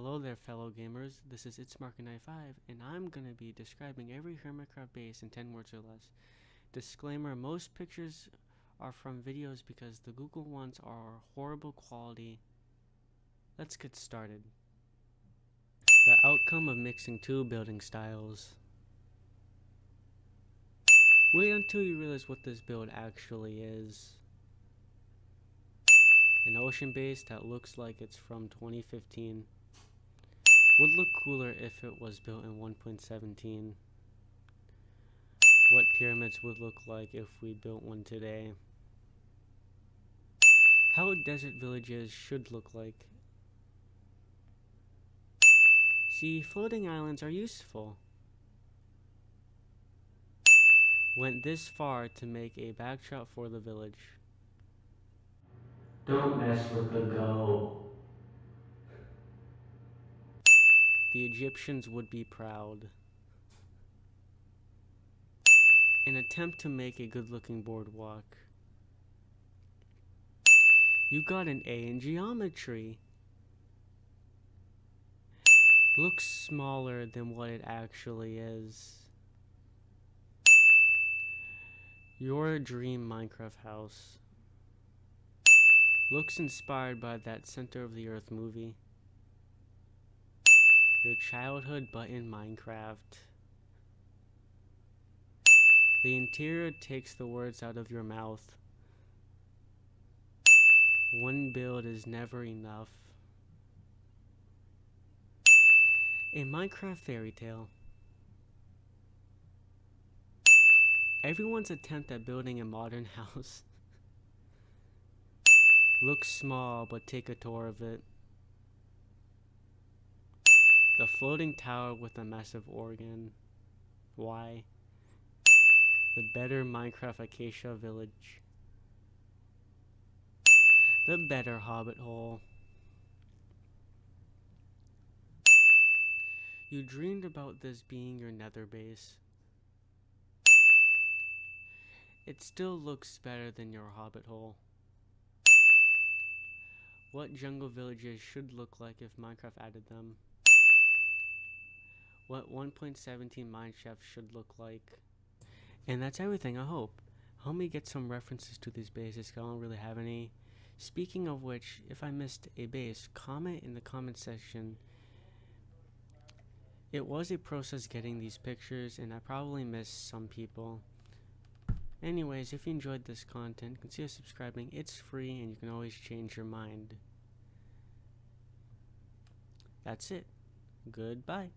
Hello there fellow gamers, this is ItsMarker95 and I'm going to be describing every Hermitcraft base in 10 words or less. Disclaimer, most pictures are from videos because the Google ones are horrible quality. Let's get started. The outcome of mixing two building styles. Wait until you realize what this build actually is. An ocean base that looks like it's from 2015. Would look cooler if it was built in 1.17. What pyramids would look like if we built one today. How desert villages should look like. See, floating islands are useful. Went this far to make a backdrop for the village. Don't mess with the go. The Egyptians would be proud. An attempt to make a good-looking boardwalk. You got an A in geometry. Looks smaller than what it actually is. Your dream Minecraft house. Looks inspired by that Center of the Earth movie. Your childhood but in Minecraft. The interior takes the words out of your mouth. One build is never enough. A Minecraft fairy tale. Everyone's attempt at building a modern house. Looks small, but take a tour of it. The floating tower with a massive organ. Why? The better Minecraft Acacia village. The better Hobbit hole. You dreamed about this being your nether base. It still looks better than your Hobbit hole. What jungle villages should look like if Minecraft added them. What 1.17 Minecraft should look like. And that's everything, I hope. Help me get some references to these bases, I don't really have any. Speaking of which, if I missed a base, comment in the comment section. It was a process getting these pictures, and I probably missed some people. Anyways, if you enjoyed this content, consider subscribing. It's free, and you can always change your mind. That's it. Goodbye.